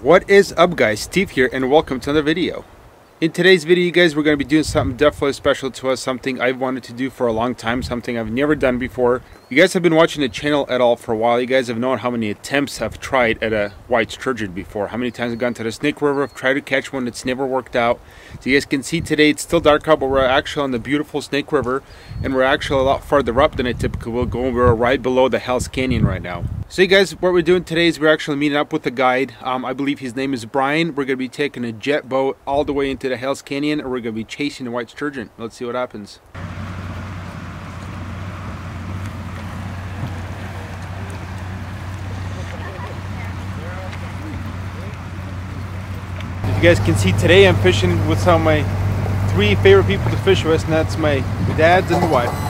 What is up, guys? Steve here, and welcome to another video. In today's video, you guys, we're going to be doing something definitely special to us, something I've wanted to do for a long time, something I've never done before. You guys have been watching the channel at all for a while. You guys have known how many attempts I've tried at a white sturgeon before, how many times I've gone to the Snake River, I've tried to catch one, it's never worked out. So you guys can see today it's still dark out, but we're actually on the beautiful Snake River, and we're actually a lot farther up than I typically will go. We're right below the Hell's Canyon right now. So you guys, what we're doing today is we're actually meeting up with a guide. I believe his name is Brian. We're going to be taking a jet boat all the way into the Hell's Canyon, and we're going to be chasing the white sturgeon. Let's see what happens. You guys can see today I'm fishing with some of my three favorite people to fish with, and that's my dad's and my wife.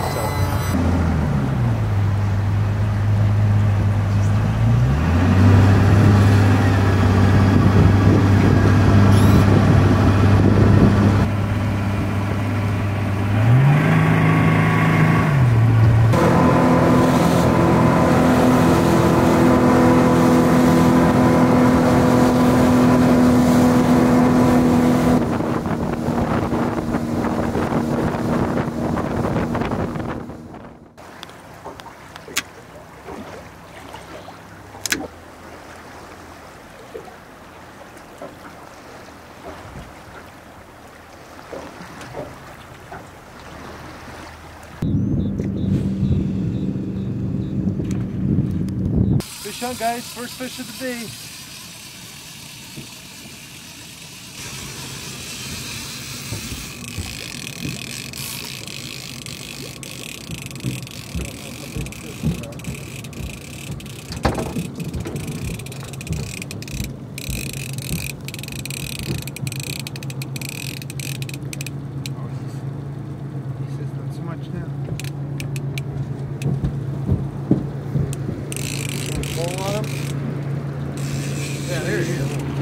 Fish on, guys, first fish of the day.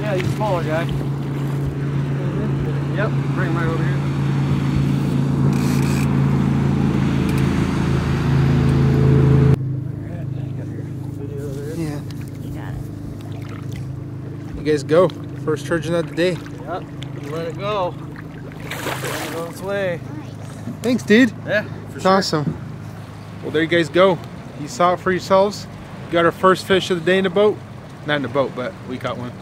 Yeah, he's a smaller guy. Yep, bring him right over here. Alright, I got your video over here. Yeah. You got it. You guys go. First sturgeon of the day. Yep, let it go. Let it go its way. Thanks, dude. Yeah, for it's sure. Awesome. Well, there you guys go. You saw it for yourselves. You got our first fish of the day in the boat. Not in the boat, but we caught one.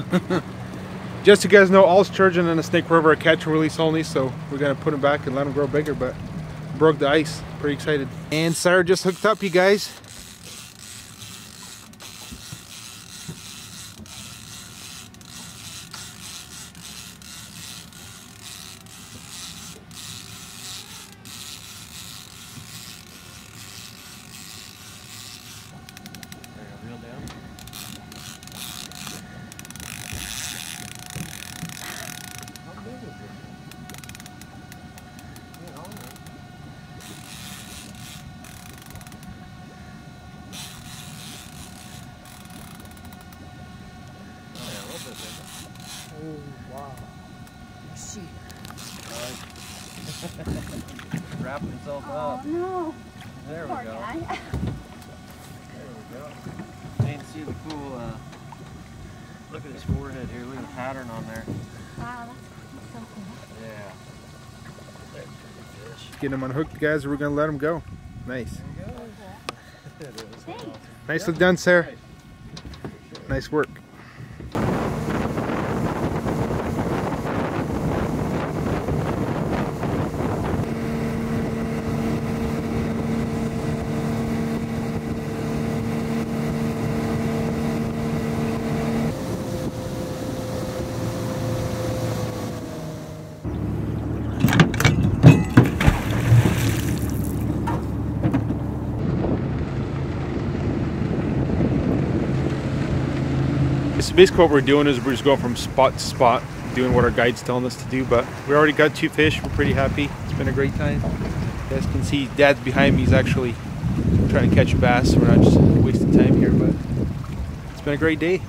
Just so you guys know, all sturgeon in the Snake River are catch and release only, so we're going to put them back and let them grow bigger, but broke the ice. Pretty excited. And Sarah just hooked up, you guys. Wrapping itself up. Oh, no. There we go. There we go. You can see the cool, look at his forehead here. Look at the pattern on there. Wow, that's so cool. Yeah. That's a pretty fish. Get him unhooked, guys, or we're going to let him go. Nice. There he goes. There it is. Thanks. Nicely done, Sarah. Nice. Sure. Nice work. So basically what we're doing is we're just going from spot to spot, doing what our guide's telling us to do, but we already got two fish. We're pretty happy. It's been a great time. As you can see, Dad's behind me. He's actually trying to catch a bass, so we're not just wasting time here, but it's been a great day.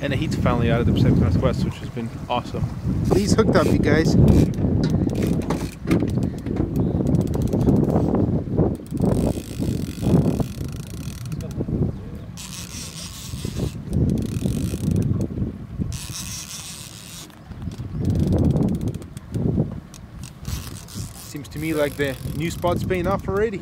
And the heat's finally out of the Pacific Northwest, which has been awesome. So he's hooked up, you guys. to me like the new spot's paying off already.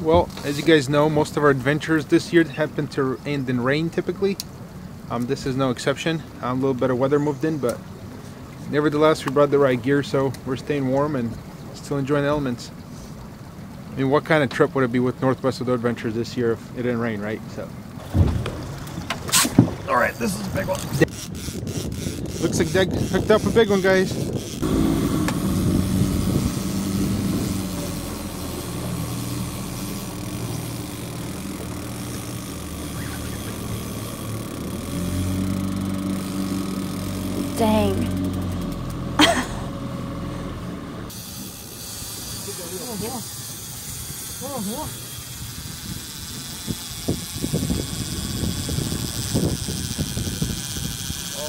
Well, as you guys know, most of our adventures this year happen to end in rain typically. This is no exception. A little better weather moved in, but nevertheless, we brought the right gear, so we're staying warm and still enjoying the elements. I mean, what kind of trip would it be with Northwest Outdoor Adventures this year if it didn't rain, right? So, all right, this is a big one. Looks like Doug hooked up a big one, guys. Dang. All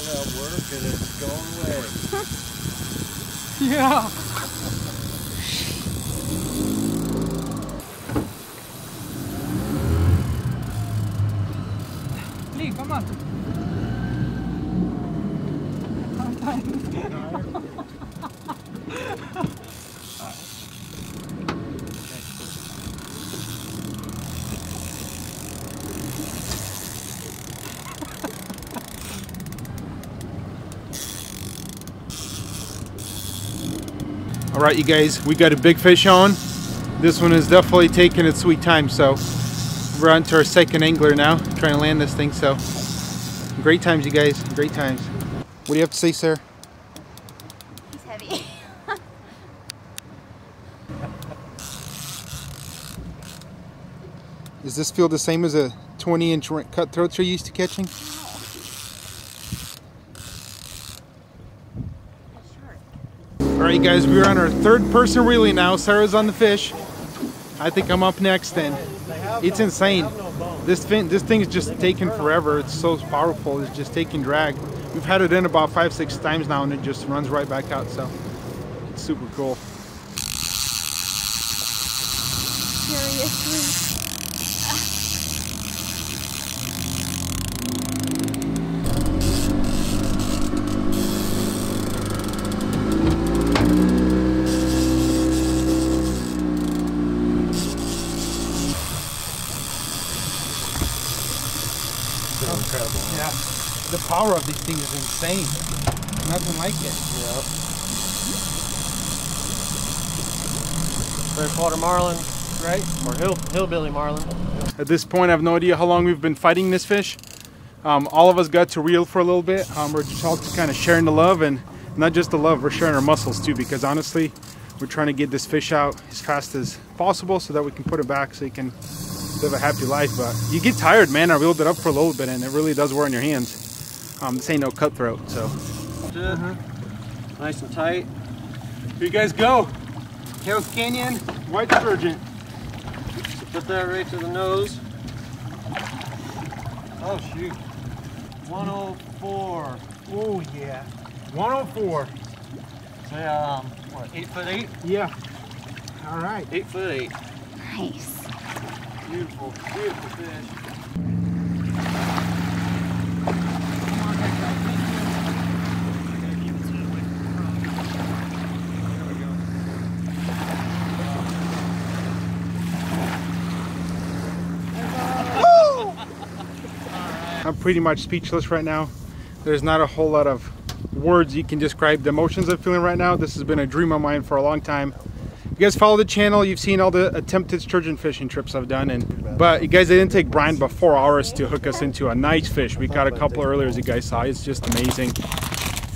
that work and it's going away. Yeah. Lee, come on. All right, you guys, we got a big fish on. This one is definitely taking its sweet time, so we're on to our second angler now, trying to land this thing. So great times, you guys, great times. What do you have to say, sir? He's heavy. Does this feel the same as a 20-inch cutthroats you're used to catching? All right, guys, we're on our third person really now. Sarah's on the fish. I think I'm up next, and it's insane. This thing is just taking forever. It's so powerful. It's just taking drag. We've had it in about 5-6 times now, and it just runs right back out. So it's super cool. Seriously. Incredible. Yeah, the power of these things is insane. Nothing like it. Yeah. Freshwater marlin, right? Or hillbilly marlin. At this point, I have no idea how long we've been fighting this fish. All of us got to reel for a little bit. We're just all kind of sharing the love, and not just the love, we're sharing our muscles too, because honestly, we're trying to get this fish out as fast as possible so that we can put it back so you can live a happy life. But you get tired, man. I reeled it up for a little bit and it really does wear on your hands. This ain't no cutthroat, so. Nice and tight. Here you guys go. Hell's Canyon, white sturgeon. So put that right to the nose. Oh shoot. 104. Oh yeah. 104. Say, what, 8'8"? Yeah. All right. 8'8". Nice. Beautiful, beautiful fish. I'm pretty much speechless right now. There's not a whole lot of words you can describe the emotions I'm feeling right now. This has been a dream of mine for a long time. You guys follow the channel, you've seen all the attempted sturgeon fishing trips I've done, but you guys, they didn't take Brian about 4 hours to hook us into a nice fish. We caught a couple earlier, as you guys saw. It's just amazing,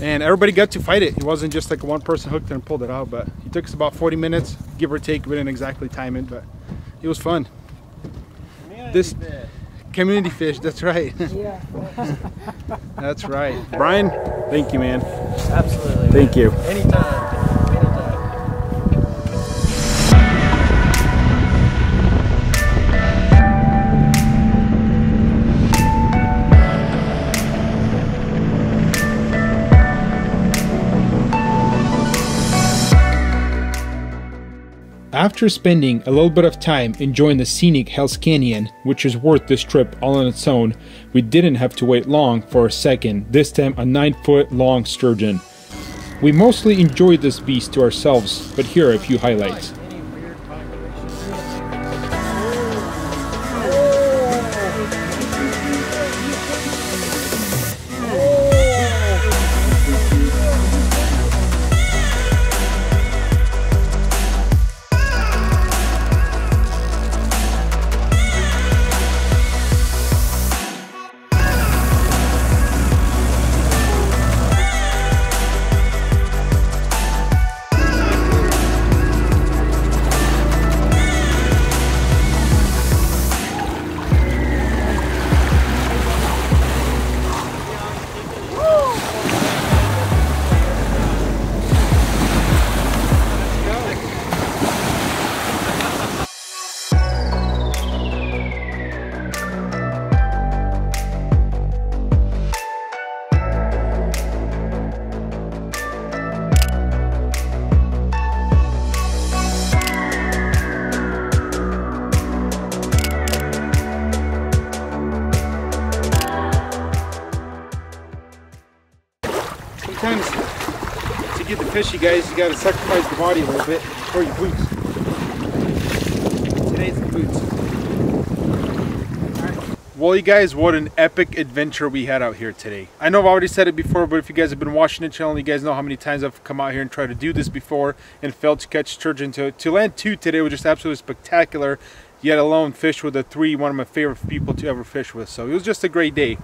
and everybody got to fight it. It wasn't just like one person hooked and pulled it out, but it took us about 40 minutes, give or take. We didn't exactly time it, but it was fun. Community fish, that's right. Yeah. That's right. Brian, thank you, man. Absolutely. Thank you. Anytime. After spending a little bit of time enjoying the scenic Hell's Canyon, which is worth this trip all on its own, we didn't have to wait long for a second, this time a 9-foot long sturgeon. We mostly enjoyed this beast to ourselves, but here are a few highlights. Sometimes to get the fish, you guys, you gotta sacrifice the body a little bit for your boots. Today's the boots. Right. Well, you guys, what an epic adventure we had out here today. I know I've already said it before, but if you guys have been watching the channel, you guys know how many times I've come out here and tried to do this before and failed to catch sturgeon. To land two today was just absolutely spectacular, yet alone fish with a three, one of my favorite people to ever fish with. So it was just a great day.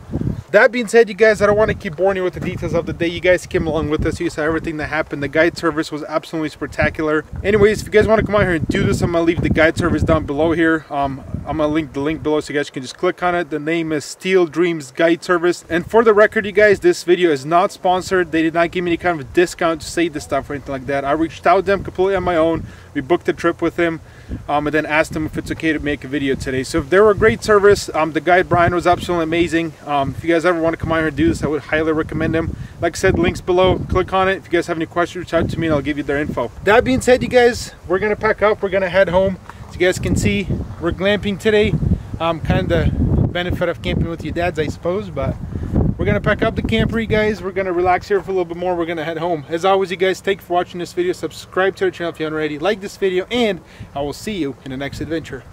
That being said, you guys, I don't want to keep boring you with the details of the day. You guys came along with us. You saw everything that happened. The guide service was absolutely spectacular. Anyways, if you guys want to come out here and do this, I'm going to leave the guide service down below here. I'm going to link the link below so you guys can just click on it. The name is Steel Dreams Guide Service. And for the record, you guys, this video is not sponsored. They did not give me any kind of discount to say this stuff or anything like that. I reached out to them completely on my own. We booked a trip with them and then asked them if it's okay to make a video today. So they were a great service. The guide Brian was absolutely amazing. If you guys ever want to come out here and do this, I would highly recommend them. Like I said, links below, click on it. If you guys have any questions, reach out to me and I'll give you their info. That being said, you guys, we're gonna pack up, we're gonna head home. As you guys can see, we're glamping today. Kind of benefit of camping with your dads, I suppose, but we're gonna pack up the camper, you guys. We're gonna relax here for a little bit more. We're gonna head home. As always, you guys, thank you for watching this video. Subscribe to our channel if you haven't already. Like this video, and I will see you in the next adventure.